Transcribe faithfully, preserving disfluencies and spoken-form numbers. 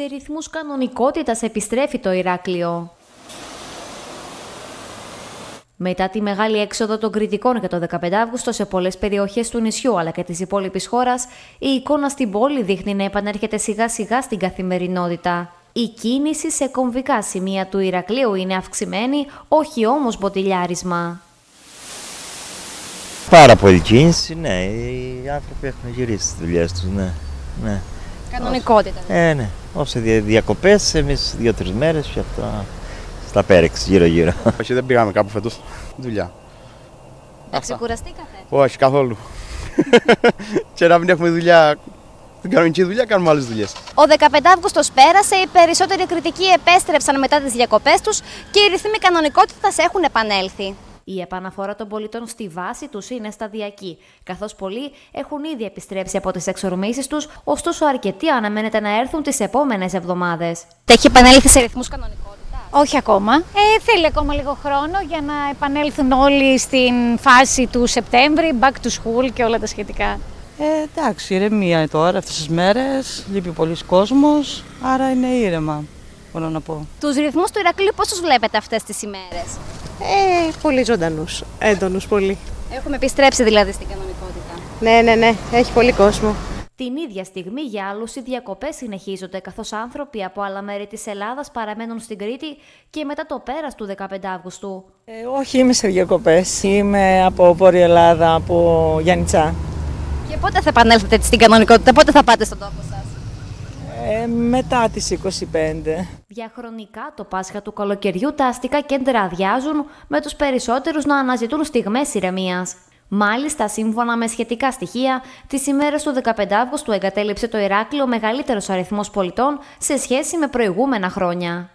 Σε ρυθμούς κανονικότητας επιστρέφει το Ηράκλειο. Μετά τη μεγάλη έξοδο των κριτικών για το δεκαπέντε Αυγούστου σε πολλές περιοχές του νησιού αλλά και της υπόλοιπης χώρας, η εικόνα στην πόλη δείχνει να επανέρχεται σιγά σιγά στην καθημερινότητα. Η κίνηση σε κομβικά σημεία του Ηρακλείου είναι αυξημένη, όχι όμως μποτιλιάρισμα. Πάρα πολύ κίνηση, ναι. Οι άνθρωποι έχουν γυρίσει στις δουλειές τους, ναι. ναι. Κανονικότητα. Ε, ναι. Όσε διακοπές, εμείς δύο-τρεις μέρες και αυτά. Στα πέρεξ, γύρω-γύρω. Όχι, δεν πήγαμε κάπου φέτος. Δουλειά. Ξεκουραστήκατε? Όχι, καθόλου. Και να μην έχουμε δουλειά, την κανονική δουλειά, κάνουμε άλλες δουλειές. Ο δεκαπέντε Αυγούστου πέρασε, οι περισσότεροι κριτικοί επέστρεψαν μετά τις διακοπές τους και οι ρυθμοί κανονικότητας έχουν επανέλθει. Η επαναφορά των πολιτών στη βάση τους είναι σταδιακή, καθώς πολλοί έχουν ήδη επιστρέψει από τις εξορμήσεις τους, ωστόσο αρκετοί αναμένεται να έρθουν τις επόμενες εβδομάδες. Έχει επανέλθει σε ρυθμούς κανονικότητας? Όχι ακόμα. Ε, θέλει ακόμα λίγο χρόνο για να επανέλθουν όλοι στην φάση του Σεπτέμβρη, back to school και όλα τα σχετικά. Ε, εντάξει, ηρεμία είναι τώρα αυτές τις μέρες, λείπει πολλής κόσμος, άρα είναι ήρεμα, μπορώ να πω. Τους ρυθμούς του Ηρακλείου πώς τους βλέπετε αυτές τις ημέρες? Ε, πολύ ζωντανούς, έντονους πολύ. Έχουμε επιστρέψει δηλαδή στην κανονικότητα. Ναι, ναι, ναι, έχει πολύ κόσμο. Την ίδια στιγμή για άλλους οι διακοπές συνεχίζονται, καθώς άνθρωποι από άλλα μέρη της Ελλάδας παραμένουν στην Κρήτη και μετά το πέρας του δεκαπέντε Αυγούστου. Ε, όχι, είμαι σε διακοπές. Είμαι από Βόρεια Ελλάδα, από Γιάννητσά. Και πότε θα επανέλθετε στην κανονικότητα, πότε θα πάτε στον τόπο σας? Ε, μετά τις είκοσι πέντε. Διαχρονικά το Πάσχα του καλοκαιριού τα αστικά κέντρα αδειάζουν, με τους περισσότερους να αναζητούν στιγμές ηρεμίας. Μάλιστα, σύμφωνα με σχετικά στοιχεία, τις ημέρες του δεκαπέντε Αυγούστου εγκατέλειψε το Ηράκλειο μεγαλύτερος αριθμός πολιτών σε σχέση με προηγούμενα χρόνια.